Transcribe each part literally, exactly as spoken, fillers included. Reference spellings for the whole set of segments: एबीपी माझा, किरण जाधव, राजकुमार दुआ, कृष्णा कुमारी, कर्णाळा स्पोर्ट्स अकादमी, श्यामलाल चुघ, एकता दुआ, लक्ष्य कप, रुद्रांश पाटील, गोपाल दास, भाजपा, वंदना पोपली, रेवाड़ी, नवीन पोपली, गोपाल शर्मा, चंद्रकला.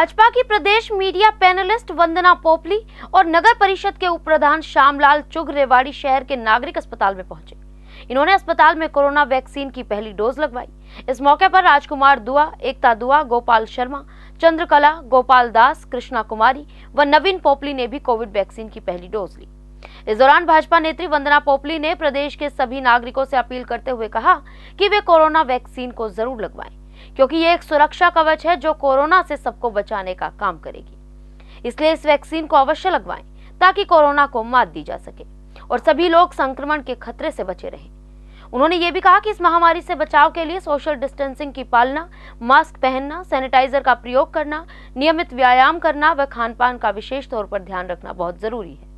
भाजपा की प्रदेश media panelist वंदना पोपली और नगर परिषद के उप प्रधान श्यामलाल चुघ रेवाड़ी शहर के नागरिक अस्पताल में पहुंचे। इन्होंने अस्पताल में कोरोना वैक्सीन की पहली डोज लगवाई। इस मौके पर राजकुमार दुआ, एकता दुआ, गोपाल शर्मा, चंद्रकला, गोपाल दास, कृष्णा कुमारी व नवीन पोपली ने भी कोविड वैक्सीन की पहली डोज ली। इस दौरान भाजपा नेत्री वंदना पोपली ने प्रदेश के सभी नागरिकों से अपील करते हुए कहा कि वे कोरोना वैक्सीन को जरूर लगवाएं, क्योंकि ये एक सुरक्षा कवच है जो कोरोना से सबको बचाने का काम करेगी। इसलिए इस वैक्सीन को अवश्य लगवाएं ताकि कोरोना को मात दी जा सके और सभी लोग संक्रमण के खतरे से बचे रहें। उन्होंने ये भी कहा कि इस महामारी से बचाव के लिए सोशल डिस्टेंसिंग की पालना, मास्क पहनना, सैनिटाइजर का प्रयोग करना, नियमित व्यायाम करना व खान पान का विशेष तौर पर ध्यान रखना बहुत जरूरी है।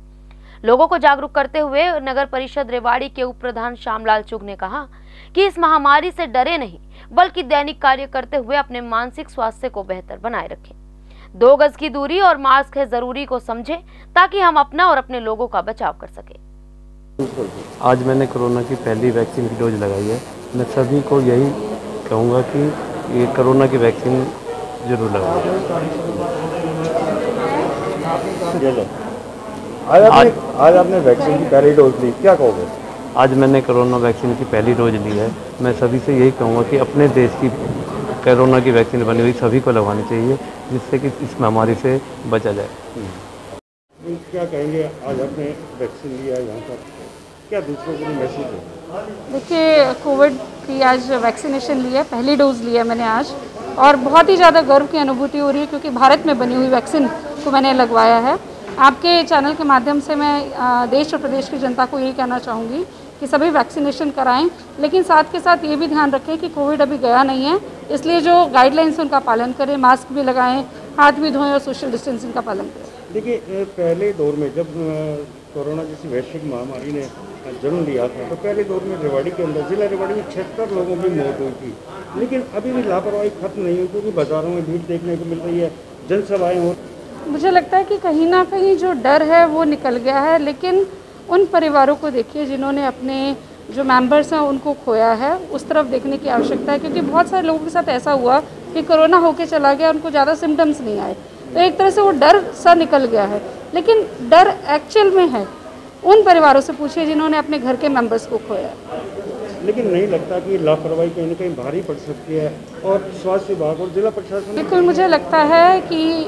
लोगों को जागरूक करते हुए नगर परिषद रेवाड़ी के उप प्रधान श्यामलाल चुघ ने कहा कि इस महामारी से डरे नहीं, बल्कि दैनिक कार्य करते हुए अपने मानसिक स्वास्थ्य को बेहतर बनाए रखें। दो गज की दूरी और मास्क है जरूरी को समझें ताकि हम अपना और अपने लोगों का बचाव कर सकें। आज मैंने कोरोना की पहली वैक्सीन की डोज लगाई है। मैं सभी को यही कहूँगा कि ये कोरोना की वैक्सीन जरूर लगाएं। आज आपने आज आपने वैक्सीन की पहली डोज ली, क्या कहोगे? आज मैंने कोरोना वैक्सीन की पहली डोज ली है। मैं सभी से यही कहूँगा कि अपने देश की कोरोना की वैक्सीन बनी हुई सभी को लगवानी चाहिए, जिससे कि इस महामारी से बचा जाए। क्या कहेंगे, आज आपने वैक्सीन लिया है, यहाँ पर क्या दूसरों को मैसेज है? देखिए, कोविड की आज वैक्सीनेशन ली है, पहली डोज ली है मैंने आज, और बहुत ही ज़्यादा गर्व की अनुभूति हो रही है क्योंकि भारत में बनी हुई वैक्सीन को मैंने लगवाया है। आपके चैनल के माध्यम से मैं देश और प्रदेश की जनता को यही कहना चाहूँगी कि सभी वैक्सीनेशन कराएं, लेकिन साथ के साथ ये भी ध्यान रखें कि कोविड अभी गया नहीं है, इसलिए जो गाइडलाइंस उनका पालन करें, मास्क भी लगाएं, हाथ भी धोएं और सोशल डिस्टेंसिंग का पालन करें। देखिए, पहले दौर में जब कोरोना जैसी वैश्विक महामारी ने जन्म लिया था तो पहले दौर में रेवाड़ी के अंदर, जिला रेवाड़ी में छिहत्तर लोगों की मौत हुई थी, लेकिन अभी भी लापरवाही खत्म नहीं हुई क्योंकि बाज़ारों में भीड़ देखने को मिल रही है, जनसभाएँ हो। मुझे लगता है कि कहीं ना कहीं जो डर है वो निकल गया है, लेकिन उन परिवारों को देखिए जिन्होंने अपने जो मेंबर्स हैं उनको खोया है, उस तरफ देखने की आवश्यकता है, क्योंकि बहुत सारे लोगों के साथ ऐसा हुआ कि कोरोना होके चला गया, उनको ज़्यादा सिम्टम्स नहीं आए, तो एक तरह से वो डर सा निकल गया है, लेकिन डर एक्चुअल में है। उन परिवारों से पूछिए जिन्होंने अपने घर के मेम्बर्स को खोया। लेकिन नहीं लगता कि लापरवाही कहीं ना कहीं भारी पड़ सकती है और स्वास्थ्य विभाग और जिला प्रशासन? बिल्कुल, मुझे लगता है कि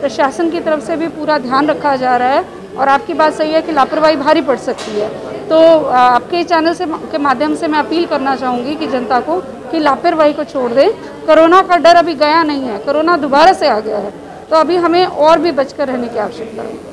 प्रशासन की तरफ से भी पूरा ध्यान रखा जा रहा है और आपकी बात सही है कि लापरवाही भारी पड़ सकती है, तो आपके चैनल से के माध्यम से मैं अपील करना चाहूँगी कि जनता को कि लापरवाही को छोड़ दें। कोरोना का डर अभी गया नहीं है, कोरोना दोबारा से आ गया है, तो अभी हमें और भी बचकर रहने की आवश्यकता है।